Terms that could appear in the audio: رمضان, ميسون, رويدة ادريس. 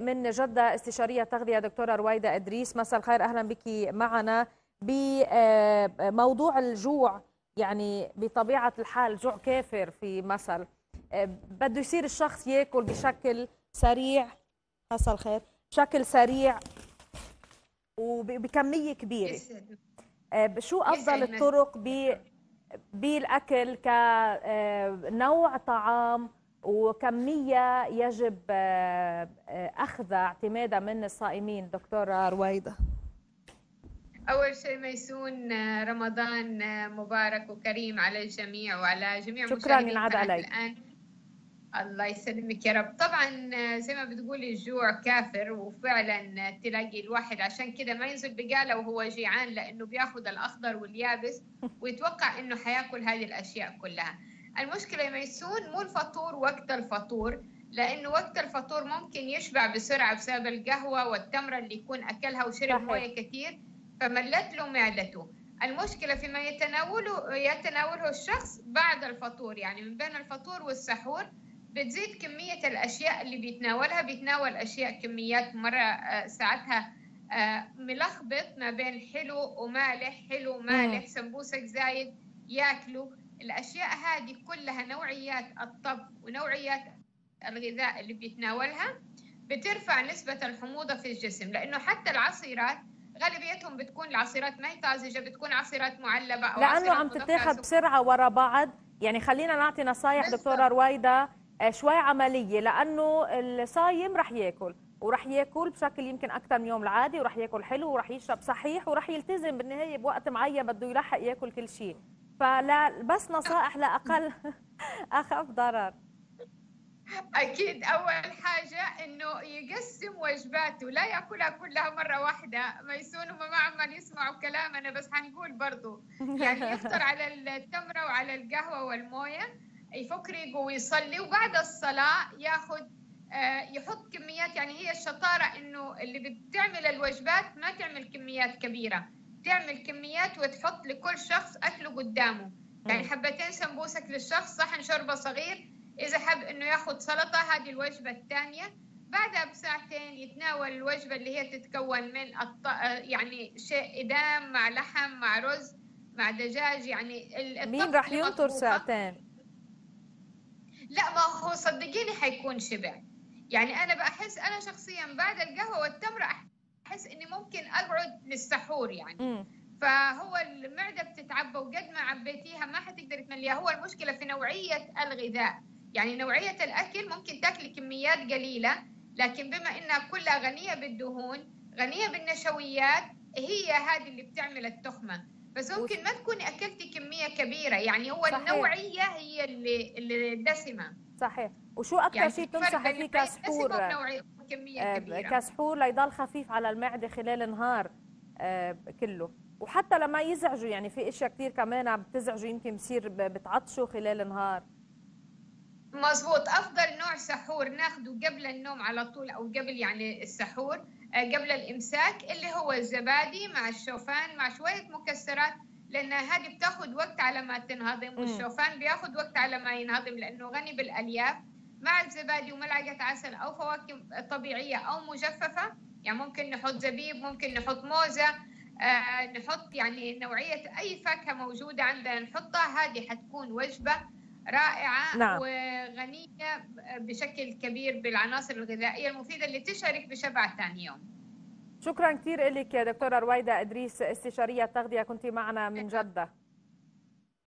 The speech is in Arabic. من جدة استشارية تغذية دكتورة رويدة ادريس. مساء الخير، اهلا بك معنا بموضوع الجوع. يعني بطبيعة الحال جوع كافر في مثل، بده يصير الشخص ياكل بشكل سريع، مساء الخير، بشكل سريع وبكمية كبيرة. شو أفضل الطرق بالأكل كنوع طعام وكمية يجب أخذها اعتمادا من الصائمين دكتورة رويدة؟ أول شيء ميسون، رمضان مبارك وكريم على الجميع وعلى جميع مشاهدينا الآن. الله يسلمك يا رب. طبعا زي ما بتقولي الجوع كافر، وفعلا تلاقي الواحد عشان كده ما ينزل بقاله وهو جيعان، لأنه بياخذ الأخضر واليابس ويتوقع إنه حياكل هذه الأشياء كلها. المشكلة يا ميسون مو الفطور وقت الفطور، لأنه وقت الفطور ممكن يشبع بسرعة بسبب القهوة والتمرة اللي يكون أكلها وشرب موية كثير، فملت له معدته. المشكلة فيما يتناوله الشخص بعد الفطور، يعني من بين الفطور والسحور بتزيد كمية الأشياء اللي بيتناولها. بيتناول أشياء كميات مرة ساعتها ملخبط ما بين حلو ومالح، حلو مالح، سمبوسك زايد ياكله. الأشياء هذه كلها نوعيات الطبخ ونوعيات الغذاء اللي بيتناولها بترفع نسبة الحموضة في الجسم، لأنه حتى العصيرات غالبيتهم بتكون العصيرات ما هي طازجة، بتكون عصيرات معلبة أو لأنه عم تتاخد بسرعة ورا بعض. يعني خلينا نعطي نصايح دكتورة رويدة شوي عملية، لأنه الصايم رح ياكل ورح ياكل بشكل يمكن أكثر من يوم العادي، ورح ياكل حلو ورح يشرب صحيح ورح يلتزم بالنهاية بوقت معين بده يلحق ياكل كل شيء. فلا بس نصائح لأقل أخف ضرر. أكيد أول حاجة إنه يقسم وجباته، لا يأكلها كلها مرة واحدة. ميسون وما عمال يسمعوا كلام، أنا بس حنقول برضو يعني يفطر على التمرة وعلى القهوة والموية، يفكر ويصلي، وبعد الصلاة ياخد يحط كميات. يعني هي الشطارة إنه اللي بتعمل الوجبات ما تعمل كميات كبيرة، تعمل كميات وتحط لكل شخص أكله قدامه. يعني حبتين سمبوسك للشخص، صحن شوربة صغير، إذا حب إنه ياخد سلطة، هذه الوجبة الثانية. بعدها بساعتين يتناول الوجبة اللي هي تتكون من يعني شيء إدام مع لحم مع رز مع دجاج. يعني مين راح ينطر ساعتين؟ لا ما هو صدقيني حيكون شبع. يعني أنا بحس أنا شخصيا بعد القهوة والتمرة أحس إني ممكن أقعد للسحور يعني. فهو المعدة بتتعبى، وقد ما عبيتيها ما حتقدر تمليها. هو المشكلة في نوعية الغذاء، يعني نوعية الأكل ممكن تاكلي كميات قليلة، لكن بما إنها كلها غنية بالدهون غنية بالنشويات، هي هذه اللي بتعمل التخمة. بس ممكن ما تكوني أكلتي كمية كبيرة، يعني هو صحيح. النوعية هي اللي دسمة. صحيح. وشو أكثر يعني شيء تنصحي فيه كسحور؟ كسحور ليضل خفيف على المعدة خلال النهار كله، وحتى لما يزعجوا. يعني في أشياء كثير كمان بتزعجوا، يمكن بصير بتعطشوا خلال النهار. مظبوط. أفضل نوع سحور ناخده قبل النوم على طول، أو قبل يعني السحور قبل الإمساك، اللي هو الزبادي مع الشوفان مع شوية مكسرات، لأن هذه بتاخد وقت على ما تنهضم، والشوفان بياخد وقت على ما ينهضم لأنه غني بالألياف. مع الزبادي وملعقة عسل أو فواكه طبيعية أو مجففة، يعني ممكن نحط زبيب، ممكن نحط موزة، نحط يعني نوعية أي فاكهة موجودة عندنا نحطها. هذه حتكون وجبة رائعة. نعم. وغنية بشكل كبير بالعناصر الغذائية المفيدة اللي تشارك بشبع ثاني يوم. شكرا كثير لك يا دكتورة رويدة ادريس استشارية التغذية، كنت معنا من جدة.